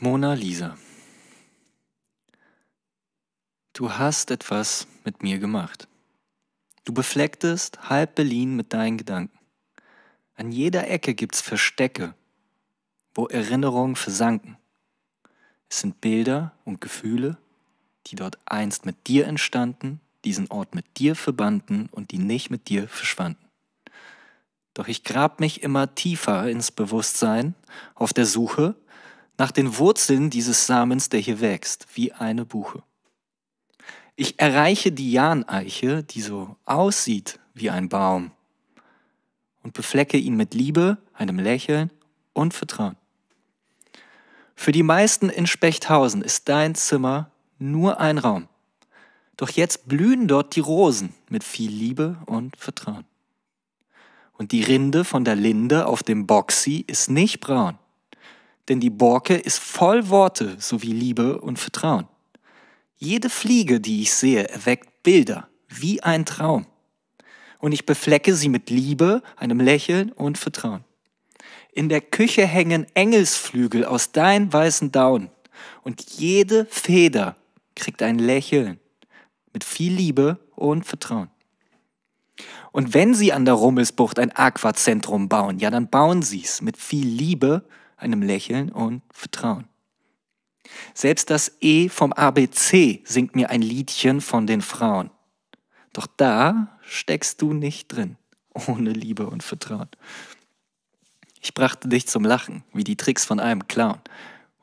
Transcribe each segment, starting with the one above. Mona-Lisa, du hast etwas mit mir gemacht. Du beflecktest halb Berlin mit deinen Gedanken. An jeder Ecke gibt's Verstecke, wo Erinnerungen versanken. Es sind Bilder und Gefühle, die dort einst mit dir entstanden, diesen Ort mit dir verbanden und die nicht mit dir verschwanden. Doch ich grab mich immer tiefer ins Bewusstsein, auf der Suche nach den Wurzeln dieses Samens, der hier wächst, wie eine Buche. Ich erreiche die Jahneiche, die so aussieht wie ein Baum, und beflecke ihn mit Liebe, einem Lächeln und Vertrauen. Für die meisten in Spechthausen ist dein Zimmer nur ein Raum. Doch jetzt blühen dort die Rosen mit viel Liebe und Vertrauen. Und die Rinde von der Linde auf dem Boxi ist nicht braun. Denn die Borke ist voll Worte sowie Liebe und Vertrauen. Jede Fliege, die ich sehe, erweckt Bilder wie ein Traum. Und ich beflecke sie mit Liebe, einem Lächeln und Vertrauen. In der Küche hängen Engelsflügel aus deinen weißen Daunen. Und jede Feder kriegt ein Lächeln mit viel Liebe und Vertrauen. Und wenn sie an der Rummelsbucht ein Aquazentrum bauen, ja, dann bauen sie es mit viel Liebe, einem Lächeln und Vertrauen. Selbst das E vom ABC singt mir ein Liedchen von den Frauen. Doch da steckst du nicht drin, ohne Liebe und Vertrauen. Ich brachte dich zum Lachen, wie die Tricks von einem Clown.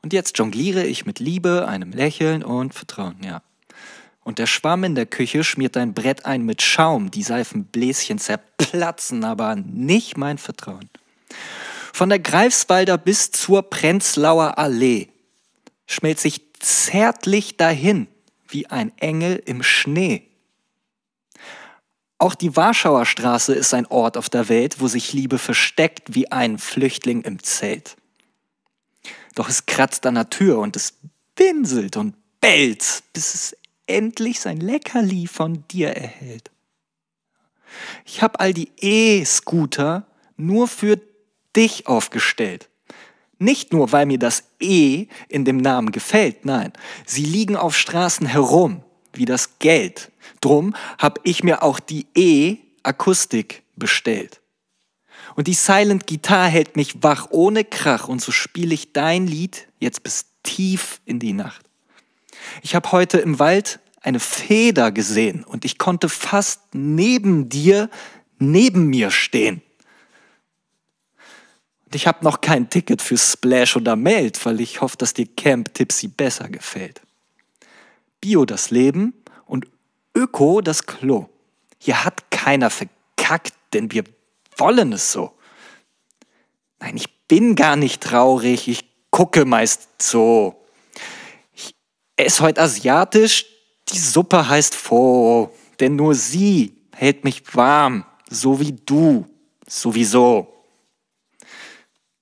Und jetzt jongliere ich mit Liebe, einem Lächeln und Vertrauen, ja. Und der Schwamm in der Küche schmiert dein Brett ein mit Schaum. Die Seifenbläschen zerplatzen, aber nicht mein Vertrauen. Von der Greifswalder bis zur Prenzlauer Allee schmelze ich zärtlich dahin, wie ein Engel im Schnee. Auch die Warschauer Straße ist ein Ort auf der Welt, wo sich Liebe versteckt wie ein Flüchtling im Zelt. Doch es kratzt an der Tür und es winselt und bellt, bis es endlich sein Leckerli von dir erhält. Ich habe all die E-Scooter nur für dich aufgestellt. Nicht nur, weil mir das E in dem Namen gefällt, nein, sie liegen auf Straßen herum, wie das Geld. Drum habe ich mir auch die E-Akustik bestellt. Und die Silent Guitar hält mich wach ohne Krach und so spiele ich dein Lied jetzt bis tief in die Nacht. Ich habe heute im Wald eine Feder gesehen und ich konnte fast neben dir, neben mir stehen. Und ich habe noch kein Ticket für Splash oder Melt, weil ich hoffe, dass dir Camp Tipsy besser gefällt. Bio das Leben und Öko das Klo. Hier hat keiner verkackt, denn wir wollen es so. Nein, ich bin gar nicht traurig, ich gucke meist so. Ich esse heute asiatisch, die Suppe heißt Pho, denn nur sie hält mich warm, so wie du, sowieso.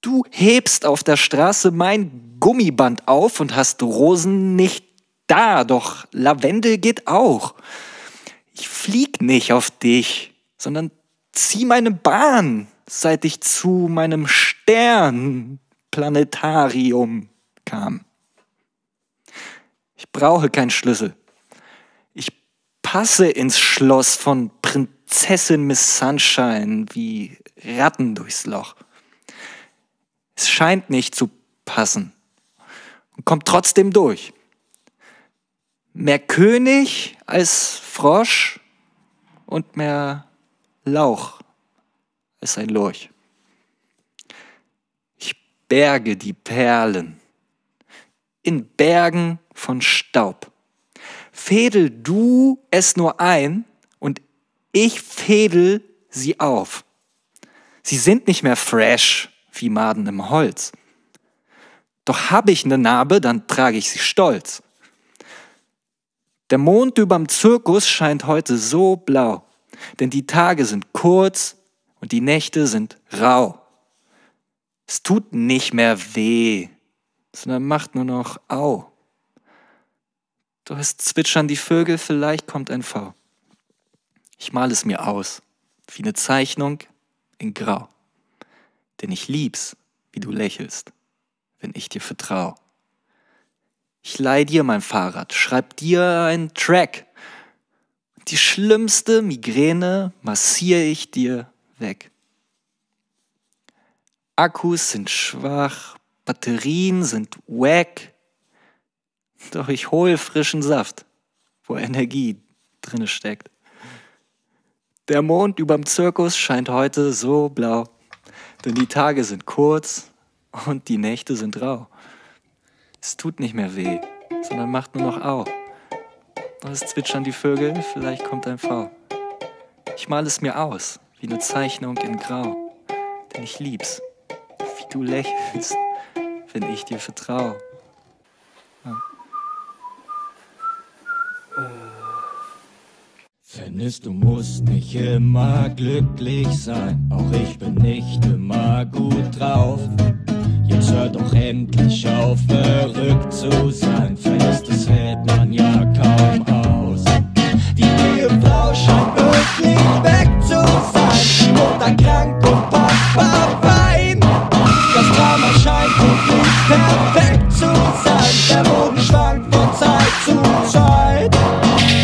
Du hebst auf der Straße mein Gummiband auf und hast Rosen nicht da, doch Lavendel geht auch. Ich flieg nicht auf dich, sondern zieh meine Bahn, seit ich zu meinem Sternplanetarium kam. Ich brauche keinen Schlüssel. Ich passe ins Schloss von Prinzessin Miss Sunshine wie Ratten durchs Loch. Es scheint nicht zu passen und kommt trotzdem durch. Mehr König als Frosch und mehr Lauch als ein Lurch. Ich berge die Perlen in Bergen von Staub. Fädel du es nur ein und ich fädel sie auf. Sie sind nicht mehr fresh wie Maden im Holz. Doch habe ich eine Narbe, dann trage ich sie stolz. Der Mond überm Zirkus scheint heute so blau, denn die Tage sind kurz und die Nächte sind rau. Es tut nicht mehr weh, sondern macht nur noch au. Doch es zwitschern die Vögel, vielleicht kommt ein V. Ich male es mir aus, wie eine Zeichnung in Grau. Denn ich lieb's, wie du lächelst, wenn ich dir vertrau. Ich leih dir mein Fahrrad, schreib dir einen Track. Die schlimmste Migräne massiere ich dir weg. Akkus sind schwach, Batterien sind wack. Doch ich hol frischen Saft, wo Energie drinne steckt. Der Mond überm Zirkus scheint heute so blau, denn die Tage sind kurz und die Nächte sind rau. Es tut nicht mehr weh, sondern macht nur noch au. Und es zwitschern die Vögel, vielleicht kommt ein V. Ich male es mir aus, wie eine Zeichnung in Grau. Denn ich lieb's, wie du lächelst, wenn ich dir vertrau. Ja. Dennis, du musst nicht immer glücklich sein, auch ich bin nicht immer gut drauf. Jetzt hör doch endlich auf, verrückt zu sein. Verlässt, das hält man ja kaum aus. Die Ehe Frau scheint wirklich weg zu sein. Mutter krank und Papa fein. Das Drama scheint wirklich perfekt zu sein. Der Boden schwankt von Zeit zu Zeit.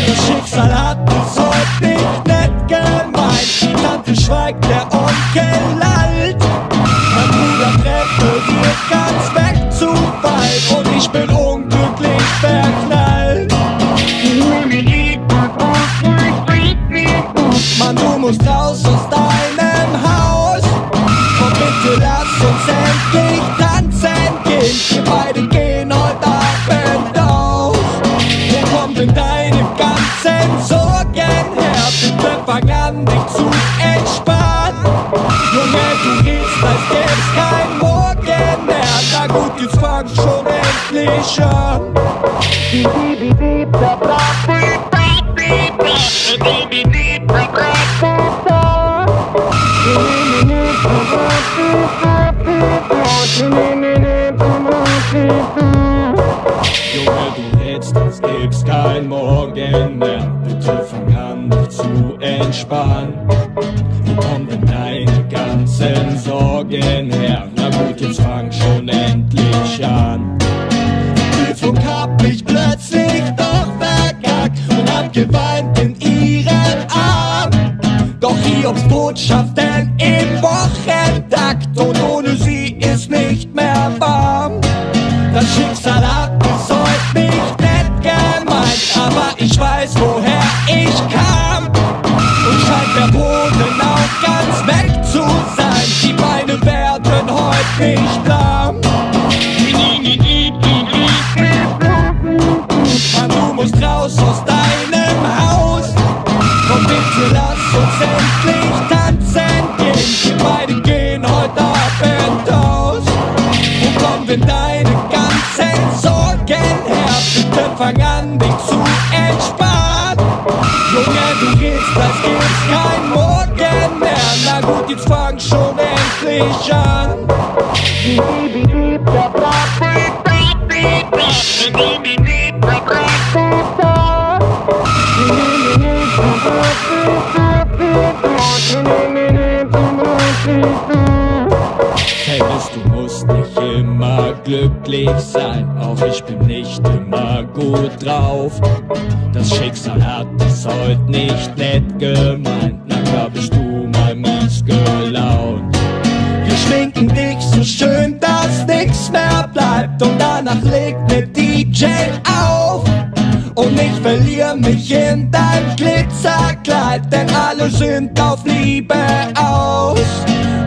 Das Schicksal hat uns heute nicht nett gemeint. Die Tante schweigt, der Onkel lallt. Mein Bruder präferiert ganz weg zu weit und ich bin unglücklich verknallt. Mann, du musst raus aus deinem Haus. Komm bitte, lass uns endlich tanzen gehen. Wir beide gehen heute Abend aus. Wo kommt in deinem ganzen Sorgen her? Bitte fang an, dich zu entspannen. Junge, du riechst, als gäb's kein Morgen mehr. Na gut, jetzt fang schon endlich an. Junge, du hältst, als gäb's kein Morgen mehr. Bitte fang an, dich zu entspannen. Wo kommen denn deine ganzen Sorgen her? Na gut, jetzt fang schon endlich an. Die Prüfung hab ich plötzlich doch verkackt und hab geweint in ihren Arm. Doch Hiobs Botschaften im Wochentakt und ohne sie ist nicht mehr warm. Das Schicksal hat es heute nicht nett gemeint, aber ich weiß, woher ich kam. Und scheint der Boden auch ganz weg zu sein, die Beine werden heute nicht lahm. Mann, du musst raus aus deinem Haus. Komm bitte, lass uns endlich tanzen gehen. Wir beide gehen heute Abend aus. Wo kommen denn deine ganzen Sorgen her? Bitte fang an, dich zu entspannen. Junge, du gehst, das gibt's kein Morgen mehr. Na gut, jetzt fang schon endlich an. Dennis, du musst nicht immer glücklich sein, auch ich bin nicht immer gut drauf. Das Schicksal hat es heute nicht nett gemeint, na klar bist du mal mies gelaunt. Wir schminken dich so schön, dass nix mehr bleibt und danach legt ne DJ auf. Und ich verliere mich in dein Glitzerkleid, denn alle sind auf Liebe aus.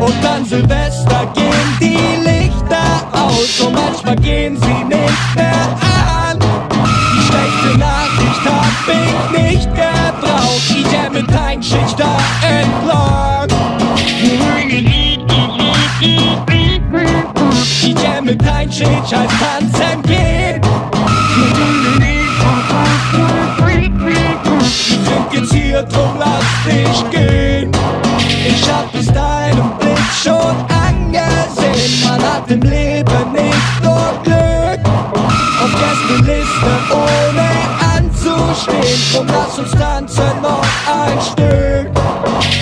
Und an Silvester gehen die Lichter aus und manchmal gehen sie nicht mehr an. Die schlechte Nachricht hab ich nicht gebraucht, ich jam mit dein Schicht da entlang. Ich jam mit dein Schicht, scheiß tanzen geht. Jetzt hier, drum lass dich gehen. Ich hab bis deinem Blick schon angesehen, man hat im Leben nicht nur Glück. Auf Gästeliste ohne anzustehen, drum lass uns tanzen noch ein Stück.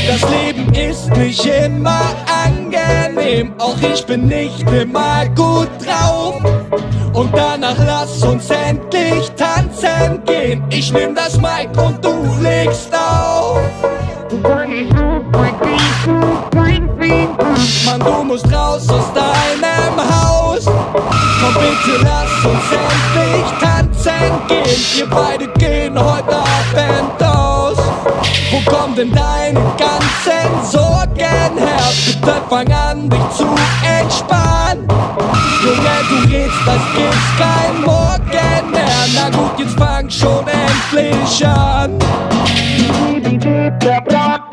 Das Leben ist ist nicht immer angenehm, auch ich bin nicht immer gut drauf. Und danach lass uns endlich tanzen gehen. Ich nehm das Mic und du legst auf. Mann, du musst raus aus deinem Haus. Komm bitte, lass uns endlich tanzen gehen. Wir beide gehen heute Abend aus. Wo kommen denn deine ganzen Sorgen her? Bitte fang an, dich zu entspannen. Junge, du redst, als gibt's kein Morgen mehr. Na gut, jetzt fang schon endlich an. Die Liebe geht der Block.